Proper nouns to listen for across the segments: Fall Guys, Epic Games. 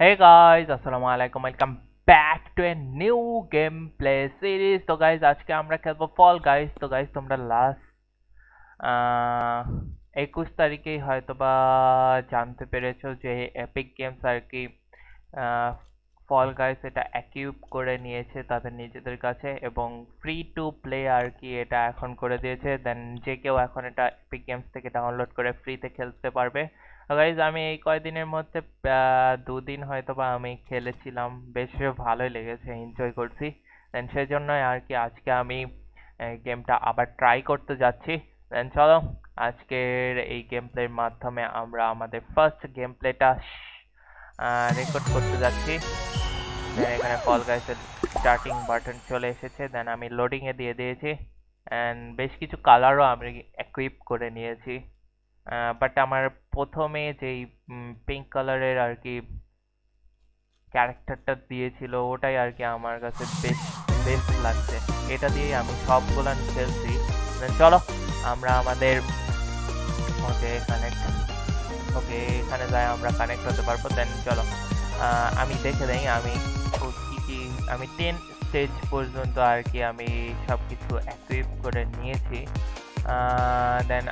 Hey guys, Assalamualaikum. Welcome back to a new gameplay series. तो guys आज के हम रखेंगे Fall Guys. तो guys तुमरा last 21 तारीख के है तो बा जानते पेरे छो जो Epic Games आर की Fall Guys इटा एक्यूब कोडे निये छे तादेर निजेदेर काछे एबं free to play आर की इटा एकोन कोडे दिए छे then जे केउ एकोन इटा Epic Games থেকে download করে free তে খেলতে পারবে। गाइस आमी এই কয়দিনের মধ্যে দুদিন হয়তো বা আমি খেলেছিলাম বেশ ভালোই লেগেছে এনজয় করছি দেন সেজন্য আর কি আজকে আমি গেমটা আবার ট্রাই করতে যাচ্ছি দেন চলো আজকের এই গেমপ্লের মাধ্যমে আমরা আমাদের ফার্স্ট গেমপ্লেটা রেকর্ড করতে যাচ্ছি এখানে Fall Guys এর স্টার্টিং বাটন চলে এসেছে দেন আমি লোডিং এ দিয়ে দিয়েছি এন্ড বেশ কিছু কালারও আমি equip করে নিয়েছি but আমার প্রথমে যে পিঙ্ক কালারের আর কি ক্যারেক্টারটা দিয়েছিল ওটাই আর কি আমার কাছে বেস্ট লাগছে এটা দিয়ে আমি সবগুলা খেলছি চলো আমরা আমাদের ওকে কানেক্ট ওকে এখানে যাই আমরা কানেক্ট করতে পারবো দেন চলো আমি দেখে দেই আমি কি আমি 10 স্টেজ পর্যন্ত আর কি আমি সবকিছু equip করে নিয়েছি then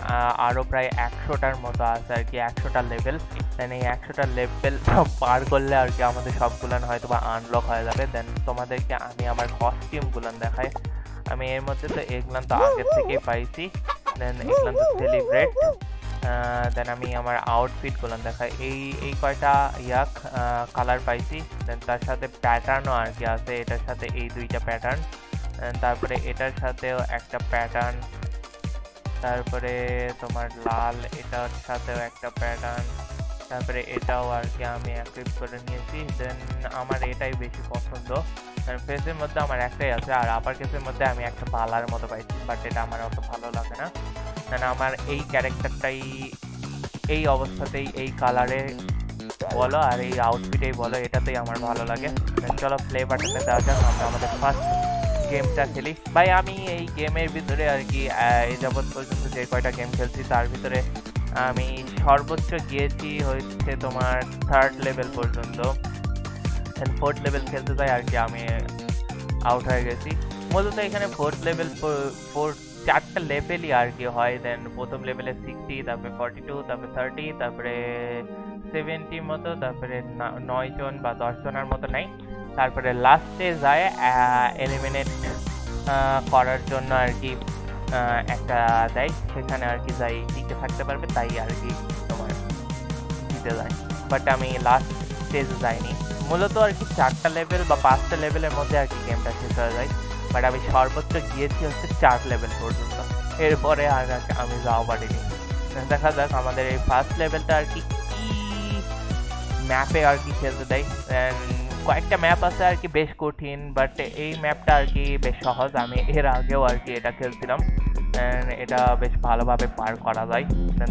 আরো প্রায় 100 টার মতো আছে আর কি 100 টা লেভেল মানে 100 টা লেভেল পার করলে আর কি আমাদের সবগুলান হয়তোবা আনলক হয়ে যাবে দেন তোমাদেরকে আমি আমার কস্টিউমগুলো দেখাই আমি এর মধ্যে তো এগুলা তো আগে থেকে পাইছি দেন এগুলা তো সেলিব্রেট দেন আমি আমার আউটফিটগুলো দেখাই এই কয়টা ইয়াক কালার পাইছি দেন তার সাথে প্যাটার্নও আর কি আছে এটার সাথে এই দুইটা প্যাটার্ন তারপরে এটার সাথেও একটা প্যাটার্ন তারপরে তোমার লাল এটার সাথেও একটা প্যাটার্ন তারপরে এটাও আর কি আমি equip করে নিয়েছি দেন আমার এটাই বেশি পছন্দ কারণ ফেসের মধ্যে আমার একটাই আছে আর আপার কেসের মধ্যে আমি একটা পালার মতো পাইছি বাট এটা আমার অত ভালো লাগে না কারণ আমার এই ক্যারেক্টারটাই এই অবস্থাতেই এই কালারে বলো আর এই আউটফিটেই বলো এটাতেই আমার ভালো লাগে চলো প্লে বাটনে যাওয়া যাক আমরা আমাদের ফার্স্ট গেমটা খেলি ভাই আমি এই গেমের ভিতরে আর কি এই যাবত পর্যন্ত যে কয়টা গেম খেলছি তার ভিতরে আমি সর্বোচ্চ গিয়েছি হচ্ছে তোমার থার্ড লেভেল পর্যন্ত এন্ড ফোর্থ লেভেল খেলতে যাই আর কি আমি আউট হয়ে গেছি মূলত এখানে ফোর্থ লেভেল চারটা লেভেলই আর কি হয় দেন প্রথম লেভেলে 60 তারপরে 42 তারপরে 30 তারপরে 70 মতো তারপরে 9 জন বা 10 জনের মতো নাই তারপরে লাস্টে যায় এলিমিনেট করার জন্য আর কি একটা দাই সেখানে আর কি যাই টিকে থাকতে পারবে তাই আর কি তোমার জিতে যায় বাট আমি লাস্ট স্টেজে যাইনি মূলত আর কি চারটা লেভেল বা পাঁচটা লেভেলের মধ্যে আর কি গেমটা শেষ হয়ে যায় বাট আমি সর্বোচ্চ গিয়েছি হচ্ছে 4 লেভেল পর্যন্ত এরপরে আর আমি যাওয়া পারিনি দেখা যাক আমাদের এই ফার্স্ট লেভেলটা আর কি ম্যাপে আর কি খেলতে দেয় কয়েকটা ম্যাপ আছে আর কি বেশ কঠিন বাট এই ম্যাপটা আর কি বেশ সহজ আমি এর আগেও আর কি এটা খেলছিলাম এটা বেশ ভালোভাবে পার করা যায়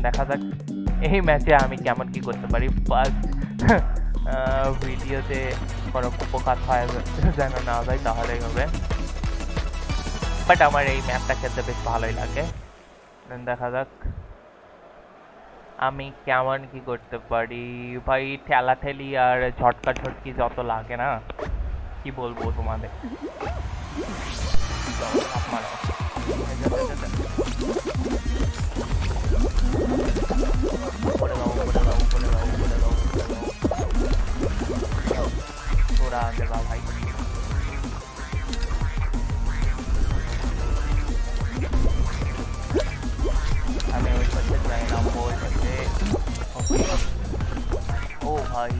দেখা যাক এই ম্যাচে আমি কেমন কি করতে পারি ফার্স্ট ভিডিওতে কোনো উপকার হয় যেন না যায় তাহলেই হবে বাট আমার এই ম্যাপটা খেলতে বেশ ভালোই লাগে দেখা যাক আমি কেমন কি করতে পারি ভাই ঠেলাঠেলি আর ঝটকা ঝটকি যত লাগে না কি বলবো তোমাদের আমি ওই করতে চাই না ও ভাই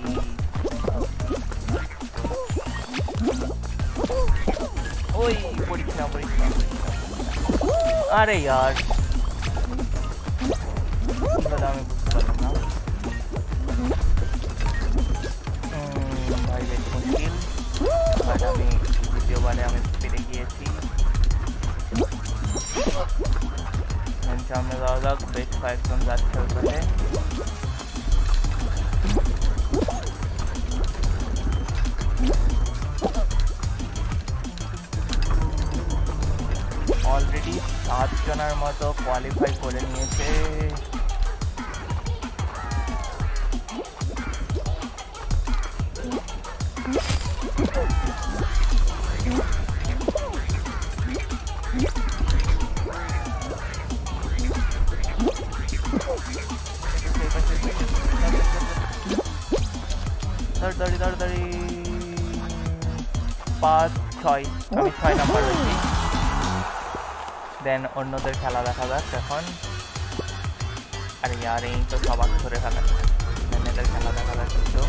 ওই পড়িস না আরে यार আমি বুঝতে পারলাম না ভাই মুশকিল বাট আমি ভিডিও বানে আমি পেরে গিয়েছি সামনে যাওয়া যাক বেশ কয়েকজন যাচ্ছে ওখানে অলরেডি 7 জনের মতো কোয়ালিফাই করে নিয়েছে 6 number then অন্যদের খেলা দেখা যাচ্ছে এখন আরে यार এই তো সবাক ধরে ফেলা অন্যদের খেলা দেখা যাচ্ছে তো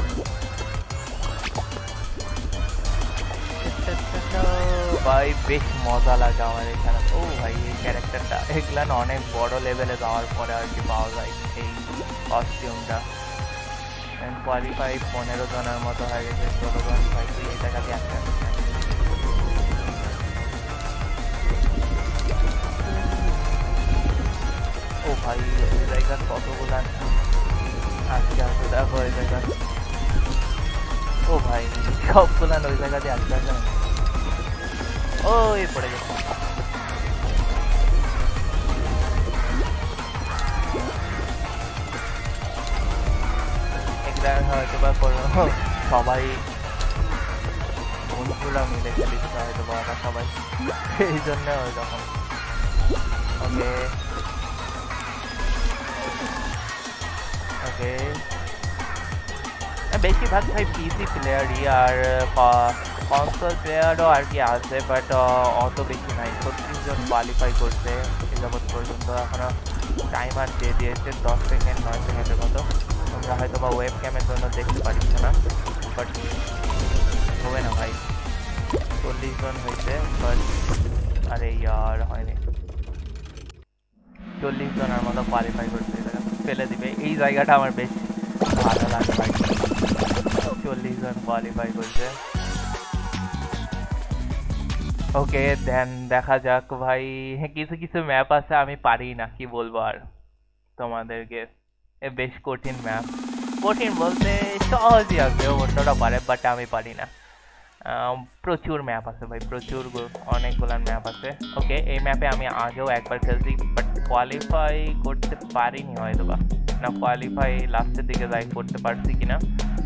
ভাই বেশ মজা লাগা আমার এখানে ও ভাই এই ক্যারেক্টারটা একলান অনেক বড় লেভেলে যাওয়ার পরে আর কি পাওয়া যায় এই কস্টিউমটা and qualify 15 জনের মতো হয়ে গেছে 16 জন ভাই এটা কাছে আসছে Oh, bhai, like that photo bulan. Aaj aaj toda koi like that. Oh, bhai, kab bulan hoy like that aaj aaj. Oh, ye pade gaya. Ek daan hoy toba poro. Sabai. Bol bulan mile chali sabai toba sabai. Ei jonno hoy tokhon. Okay. Okay. Basically, I PC player here, console player or RTR, but auto basically nice. So please don't qualify for say. If you want to do time and day, 10 seconds, 9 seconds, so we have to webcam and don't see the partition. But no way, no way. So please don't hit it. But अरे यार है नहीं. So please don't हमारा qualify for say. पहले दिवे এই জায়গাটা আমার বেশ ভালো লাগে ভাই 40 জন কোয়ালিফাই করছে ওকে দেন দেখা যাক ভাই কিছু কিছু ম্যাপ আছে আমি পারি না কি বলবো আর তোমাদেরকে এ বেশ কঠিন ম্যাপ কঠিন বলতে সহজই আছে ওটা পারে বাট আমি পারি না প্রচুর ম্যাপ আছে ভাই প্রচুর অনেকগুলা ম্যাপ আছে ওকে এই ম্যাপে আমি আগেও একবার খেলছি বাট কোয়ালিফাই করতে পারিনি হয়তোবা না কোয়ালিফাই লাস্টের দিকে যাই করতে পারছি কিনা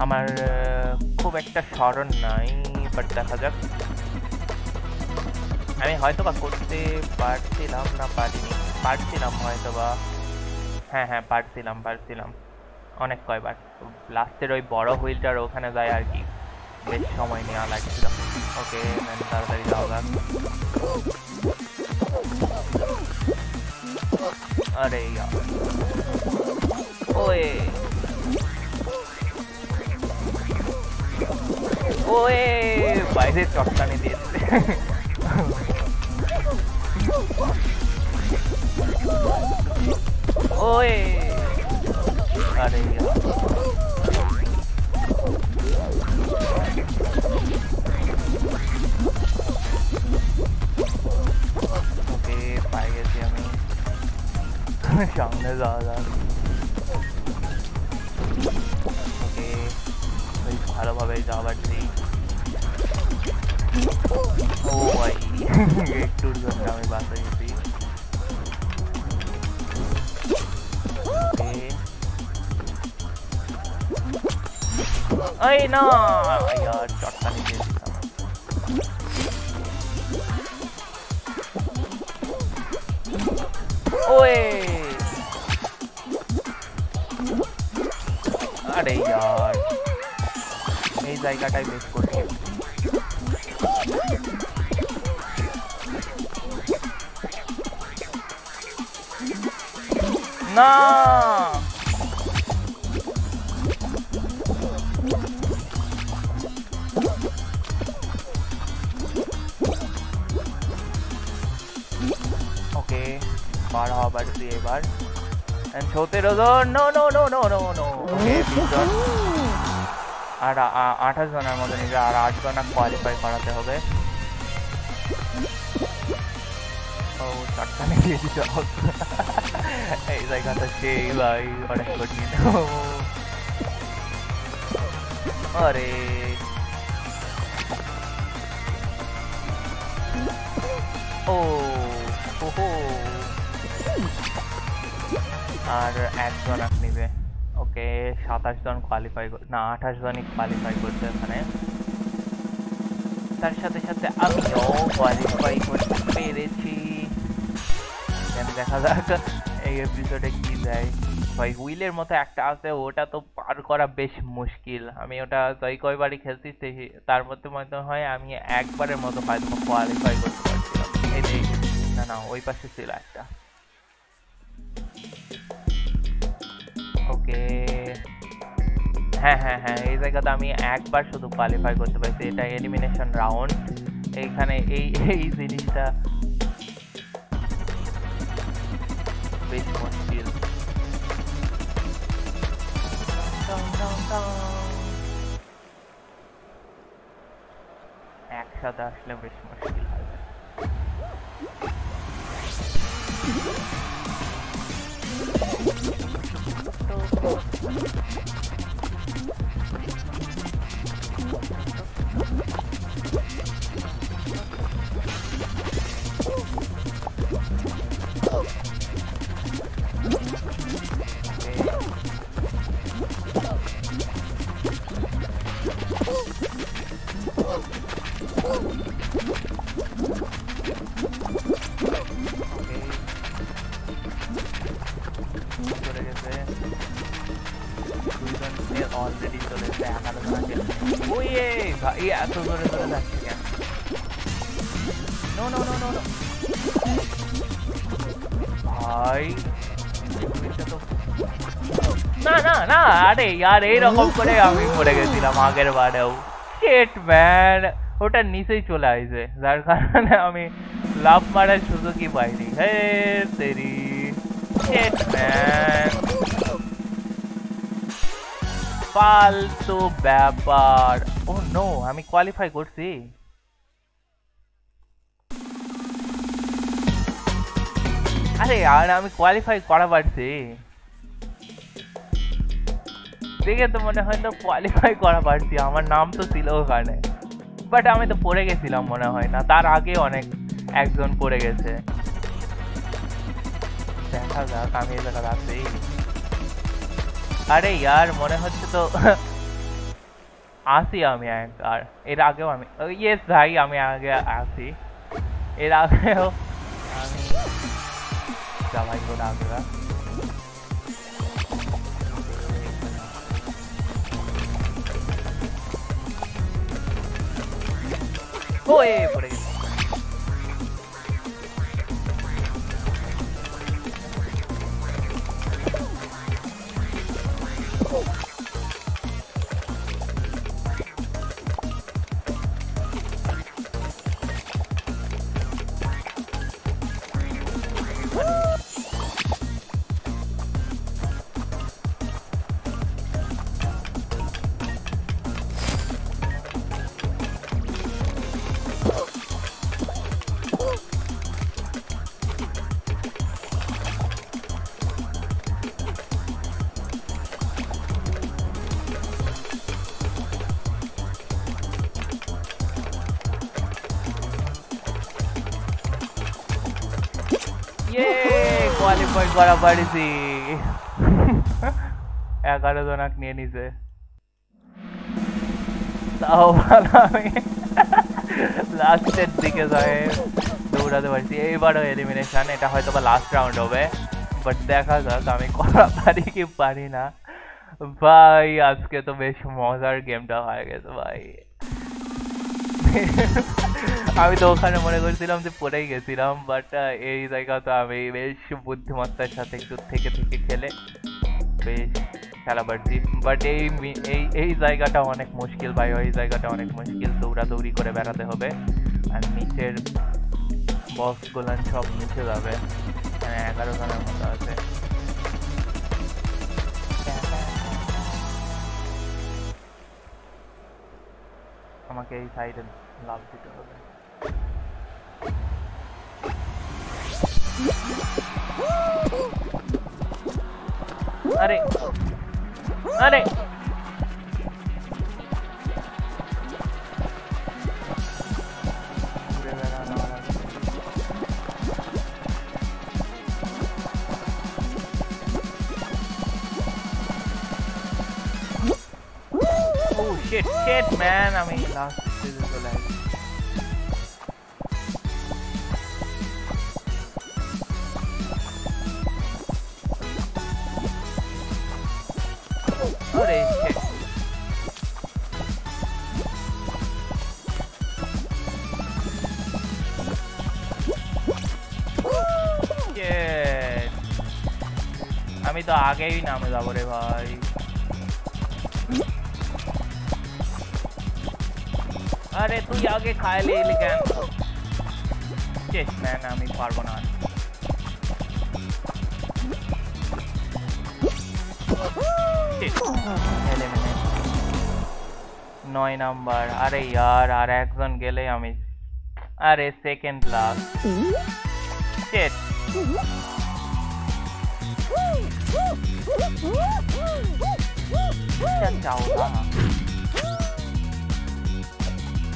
আমার খুব একটা স্মরণ নাই বাট দেখা যাক আমি হয়তোবা করতে পারছিলাম না পারিনি পারছিলাম হয়তোবা হ্যাঁ হ্যাঁ পারছিলাম অনেক কয়বার লাস্টের ওই বড় হুইলটার ওখানে যাই আর কি বেশ সময় নেওয়া লাগছিল ওকে ম্যান তাড়াতাড়ি যাওয়া যাক আরে यार ওয়ে ওয়ে বাইরে চটকানি দিয়েছে ওয়ে আরে यार Okay, I guess I mean, Okay, hello, bhai, Java tree. Oh boy, get to the Java baat nahi thi. Okay. Ay no, yaar, shortcut nahi de. Oye! Arey yaar! Hey Zayga type is good. No! Okay. बार हो बार से एक बार and छोटे रोज़ो no no no no no no आरा आठ जन are मत निजा आर आठ जन क्वालिफाई कराते होगे ओ चाटता नहीं ये जो ऐ जाएगा तो चेंज भाई और एक बड़ी नो अरे ओ ओहो আর একজন আপনিবে ওকে 27 জন কোয়ালিফাই না 28 জনই কোয়ালিফাই করতে এখানে তার সাথে সাথে আমিও কোয়ালিফাই করতে পেরেছি দেখা যাক এই এপিসোডে কি যায় ছয় হুইলের মতো একটা আছে, ওটা তো পার করা বেশ মুশকিল। আমি ওটা জয় কয়বারই খেলছি, তার মধ্যে মনে হয় আমি একবারের মতো হয়তো কোয়ালিফাই করতে পারছিলাম। না না, ওই পাশে ছিল একটা। ওকে হ্যাঁ হ্যাঁ হ্যাঁ, এই জায়গাতে আমি একবার শুধু কোয়ালিফাই করতে পারছি। এটা এলিমিনেশন রাউন্ড, এইখানে এই জিনিসটা বেশ মুশকিল। একসাথে আসলে বেশ মুশকিল হয়। না না না, আরে यार এইরকম করে আমি পড়ে গেছিলাম আগের বারেও। শিট ম্যান, ওটা নিচেই চলে আসে, যার কারণে আমি লাফ মারার সুযোগই পাইনি। হে তেরি শিট ম্যান, ফালতু ব্যাপার। ও নো, আমি কোয়ালিফাই করছি। আরে আর আমি কোয়ালিফাই করা পারছি দেখে তো মনে হয় না কোয়ালিফাই করা পারছি। আমার নাম তো ছিল ওখানে, বাট আমি তো পড়ে গেছিলাম মনে হয়, না তার আগে অনেক একজন পড়ে গেছে। দেখা যাক আমি এই জায়গাটা আছি। আরে ইয়ার মনে হচ্ছে তো আসি আমি আর এর আগেও আমি ইয়েস ভাই, আমি আগে আসি, এর আগেও আমি সবাই করে আগে পড়ে গেছে। বাড়াবাড়ি 11 জনক নিয়ে নিছে, তাও আমি লাস্টের দিকে যাই দৌড়াতে পারছি। এইবারও এলিমিনেশন, এটা হয়তো বা লাস্ট রাউন্ড হবে, বাট দেখা যাক আমি করা পারি কি পারি না। ভাই আজকে তো বেশ মজার গেমটা হয়ে গেছে ভাই। আমি তো ওখানে মনে করছিলাম যে পড়েই গেছিলাম, বাট এই জায়গা তো আমি বেশ বুদ্ধিমত্তার সাথে একটু থেকে থেকে খেলে বেশ খেলা পারছি। বাট এই জায়গাটা অনেক মুশকিল ভাই, ওই জায়গাটা অনেক মুশকিল, দৌড়াদৌড়ি করে বেড়াতে হবে। আর নিচের বক্সগুলো সব নিচে যাবে, 11 জনের মতো আছে। আমাকে এই সাইডে লাভ দিতে হবে। আরে আরে shit man, I mean last is the life. भाई तो आगे ही ना मजा बोले भाई। अरे तू आगे खा ले लेकिन चेस मैं ना मैं पार बना नौ नंबर। अरे यार आर एक्शन गेले हमें। अरे सेकंड लास्ट चेस क्या होगा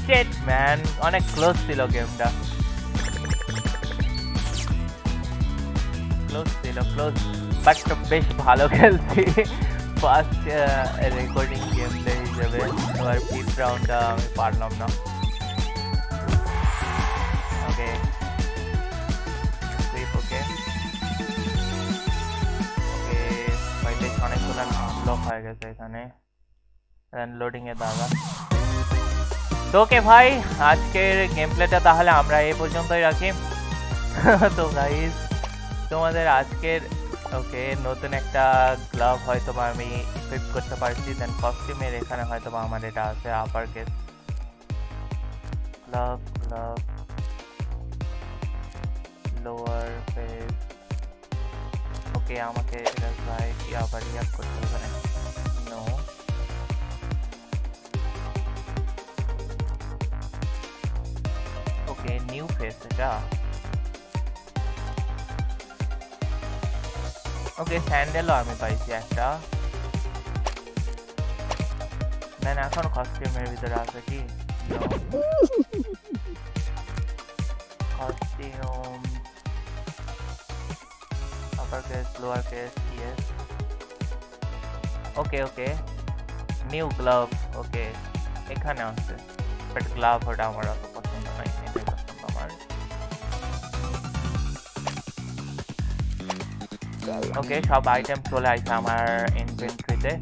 चेस मैन अनेक क्लोज सिलो गेमटा क्लोज सिलो क्लोज बट বেশ ভালো খেলছি ফার্স্ট রেকর্ডিং গেম প্লে হিসেবে। আর ফিফথ রাউন্ডটা আমি পারলাম না। ওকে ওকে ওকে ওকে ফাইলে অনেকগুলো আনলক হয়ে গেছে এখানে আনলোডিং এ দাবা। তো ওকে ভাই আজকের গেম প্লেটা তাহলে আমরা এই পর্যন্তই রাখি। তো गाइस তোমাদের আজকের ওকে নতুন একটা গ্লাভ হয়তো আমি ইকুইপ করতে পারছি। দেন কস্টিউমের এখানে হয়তো আমার এটা আছে upper case glove glove lower face. Okay আমাকে এটা রাইট ইয়া আবার ইয়াক করতে হবে নো ওকে নিউ ফেস এটা ओके सैंडल आर्मी पाइसी একটা मैंने এখন কস্টিউমের ভিতর আছে কি costume upper case lower case yes okay okay new glove okay এখানে আছে বাট গ্লাভ ওটা আমার অত পছন্দ নাই। ओके सब आइटेम चले आई हमारे इन्वेंटरी ते।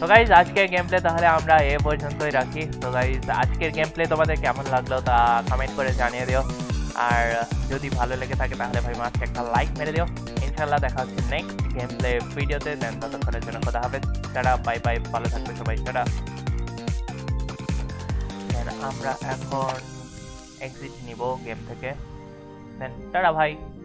तो गाइज आजकल गेम प्ले ताहले आमरा ए पर्यन्तই রাখি। तो गाइज আজকের গেম প্লে তোমাদের কেমন লাগলো তা কমেন্ট করে জানিয়ে দিও। আর যদি ভালো লেগে থাকে তাহলে ভাই মাস্ট একটা লাইক মেরে দিও। ইনশাআল্লাহ দেখা হচ্ছে নেক্সট গেম প্লে ভিডিওতে। দেন ততক্ষণের জন্য খোদা হাফেজ টাটা বাই বাই ভালো থাকবে সবাই টাটা। দেন আমরা এখন এক্সিট নিব গেম থেকে। দেন টাটা ভাই।